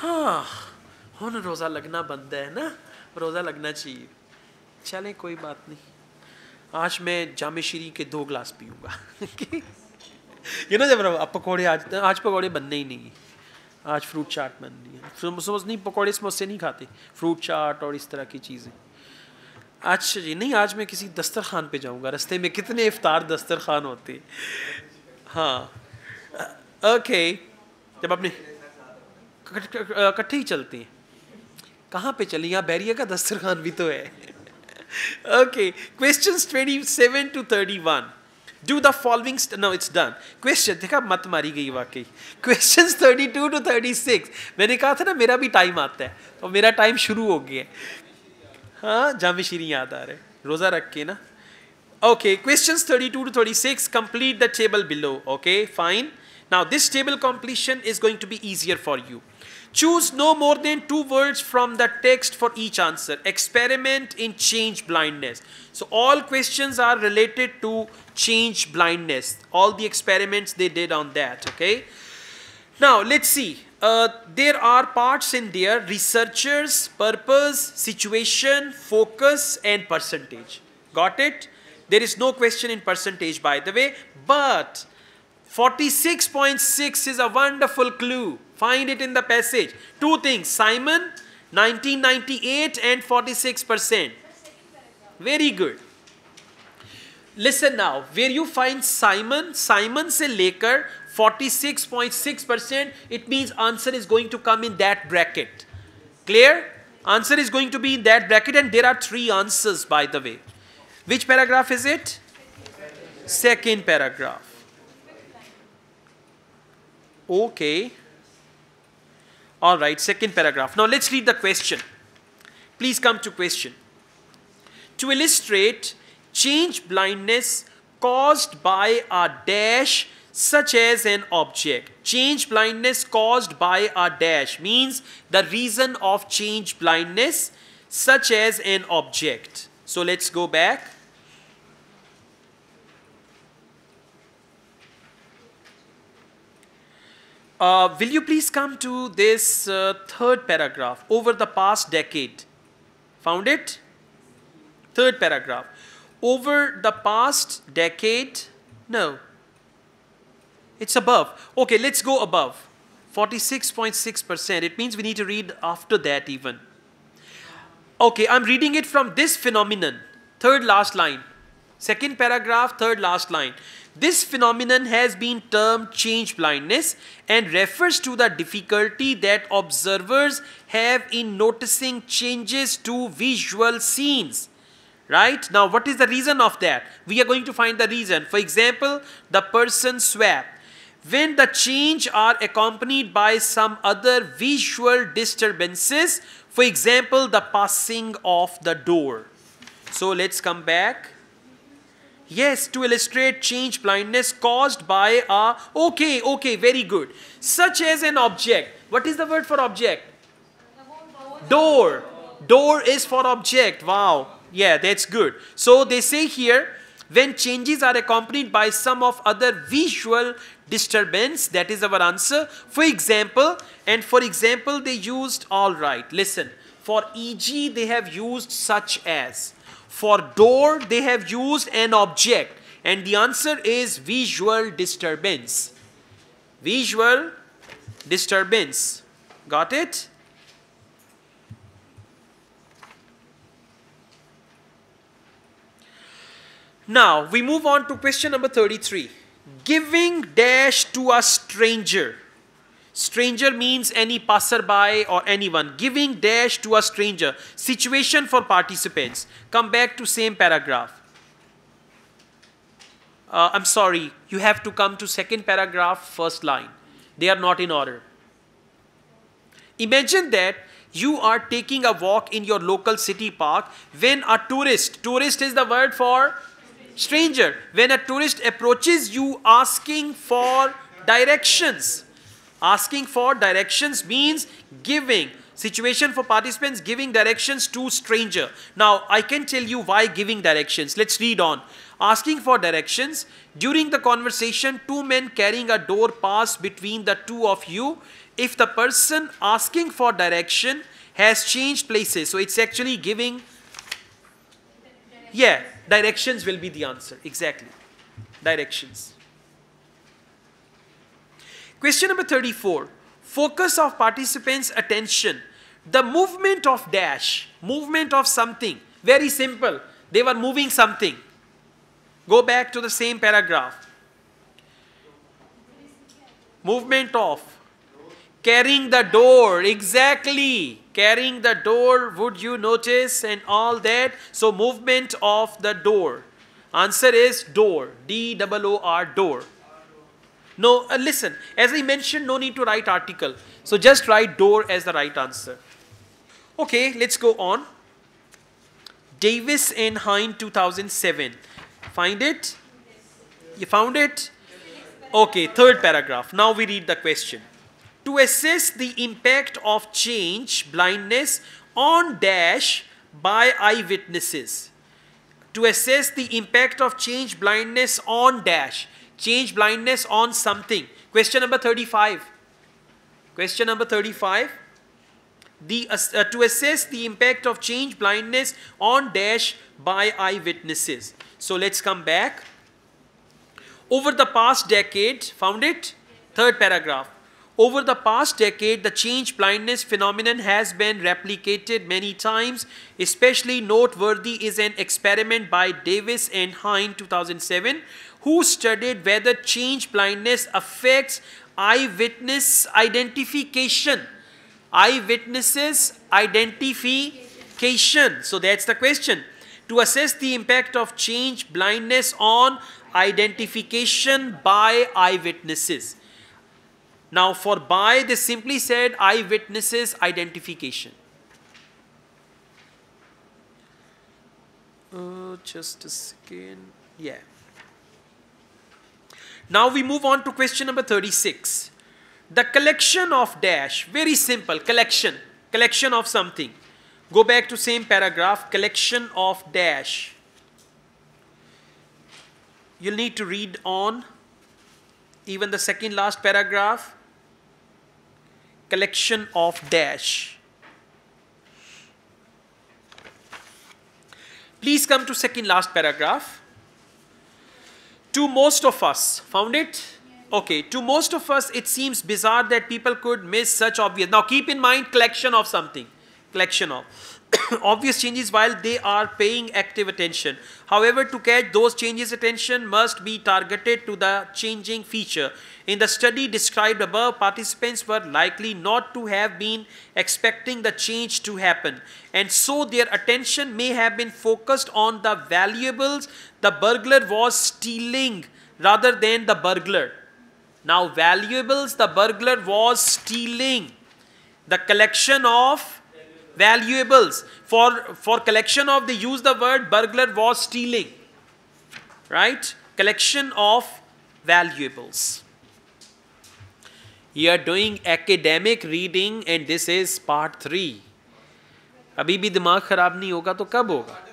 हाँ होना रोज़ा लगना बंद है ना, रोज़ा लगना चाहिए। चलें कोई बात नहीं, आज मैं जामे शरी के 2 ग्लास पीऊँगा। ये ना जब अब पकौड़े आज पकौड़े बनने ही नहीं, आज फ्रूट चाट बननी है। समझ नहीं, पकौड़े समोसे नहीं खाते, फ्रूट चाट और इस तरह की चीज़ें। अच्छा जी नहीं, आज मैं किसी दस्तरखान पे जाऊंगा। रास्ते में कितने इफ्तार दस्तरखान होते। हाँ ओके, जब अपने इकट्ठे ही चलते हैं। कहाँ पे चले, यहाँ बैरिया का दस्तरखान भी तो है। Okay, questions 27 to 31। Do the following. No, it's done. Question. देखा मत मारी गई वाकई। Questions 32 to 36. मैंने कहा था ना मेरा भी टाइम आता है, तो मेरा टाइम शुरू हो गया। हाँ जामे शरी याद आ रहे, रोज़ा रख के ना। Okay, questions 32 to 36. Complete the table below. Okay, fine. Now this table completion is going to be easier for you. Choose no more than 2 words from the text for each answer. Experiment in change blindness. So all questions are related to change blindness. All the experiments they did on that. Okay. Now let's see. There are parts in there: researchers, purpose, situation, focus, and percentage. Got it? There is no question in percentage, by the way, but 46.6 is a wonderful clue. Find it in the passage. 2 things: Simon, 1998, and 46%. Very good. Listen now. Where you find Simon, Simon se lekar 46.6%. It means answer is going to come in that bracket. Clear? Answer is going to be in that bracket, and there are 3 answers, by the way. Which paragraph is it? Second paragraph. Okay. All right, second paragraph. Now let's read the question. Please come to question. To illustrate change blindness caused by a dash such as an object. Change blindness caused by a dash means the reason of change blindness such as an object. So let's go back. Will you please come to this third paragraph? Over the past decade. Found it? Third paragraph. Over the past decade. No. It's above. Okay, let's go above. 46.6%. It means we need to read after that even. Okay, I'm reading it from this phenomenon. Third last line. Second paragraph, third last line. This phenomenon has been termed change blindness and refers to the difficulty that observers have in noticing changes to visual scenes. Right? Now, what is the reason of that? We are going to find the reason. For example, the person swap. When the change are accompanied by some other visual disturbances, for example, the passing of the door. So, let's come back. Yes, to illustrate change blindness caused by a... Okay, very good. Such as an object. What is the word for object? Door. Door is for object. Wow. Yeah, that's good. So they say here, when changes are accompanied by some of other visual disturbance, that is our answer. For example, and for example, they used all right. Listen, for e.g. they have used such as. For door, they have used an object. And the answer is visual disturbance. Visual disturbance. Got it? Now, we move on to question number 33. Giving dash to a stranger. Stranger means any passerby or anyone. Giving dash to a stranger. Situation for participants. Come back to same paragraph. I'm sorry. You have to come to second paragraph, first line. They are not in order. Imagine that you are taking a walk in your local city park when a tourist. Tourist is the word for stranger. When a tourist approaches you asking for directions. Asking for directions means giving. Situation for participants, giving directions to stranger. Now, I can tell you why giving directions. Let's read on. Asking for directions. During the conversation, 2 men carrying a door pass between the 2 of you if the person asking for direction has changed places. So it's actually giving directions. Yeah, directions will be the answer. Exactly. Directions. Question number 34. Focus of participants' attention. The movement of dash, movement of something, very simple. They were moving something. Go back to the same paragraph. Movement of carrying the door, exactly. Carrying the door, would you notice, and all that. So movement of the door. Answer is door, D-O-O-R, door. No, listen, as I mentioned, no need to write article. So just write door as the right answer. Okay, let's go on. Davies and Hine 2007. Find it? You found it? Okay, third paragraph. Now we read the question. To assess the impact of change, blindness on dash by eyewitnesses. To assess the impact of change, blindness on dash. Change blindness on something. Question number 35. Question number 35. To assess the impact of change blindness on dash by eyewitnesses. So let's come back. Over the past decade, found it? Third paragraph. Over the past decade, the change blindness phenomenon has been replicated many times. Especially noteworthy is an experiment by Davies and Hine 2007, who studied whether change blindness affects eyewitness identification. Eyewitnesses identification. So that's the question. To assess the impact of change blindness on identification by eyewitnesses. Now for by, they simply said eyewitnesses identification. Just a second. Yeah. Now we move on to question number 36. The collection of dash. Very simple. Collection. Collection of something. Go back to same paragraph. Collection of dash. You'll need to read on. Even the second last paragraph. Collection of dash. Please come to second last paragraph. To most of us, found it? Okay, to most of us, it seems bizarre that people could miss such obvious. Now keep in mind, collection of something. Collection of obvious changes while they are paying active attention. However, to catch those changes, attention must be targeted to the changing feature. In the study described above, participants were likely not to have been expecting the change to happen. And so their attention may have been focused on the valuables the burglar was stealing rather than the burglar. Now, valuables the burglar was stealing. The collection of valuables. For collection of, they use the word burglar was stealing. Right? Collection of valuables. You are doing academic reading and this is part 3. Abhi bhi dimag kharab nahi hoga to kab hoga?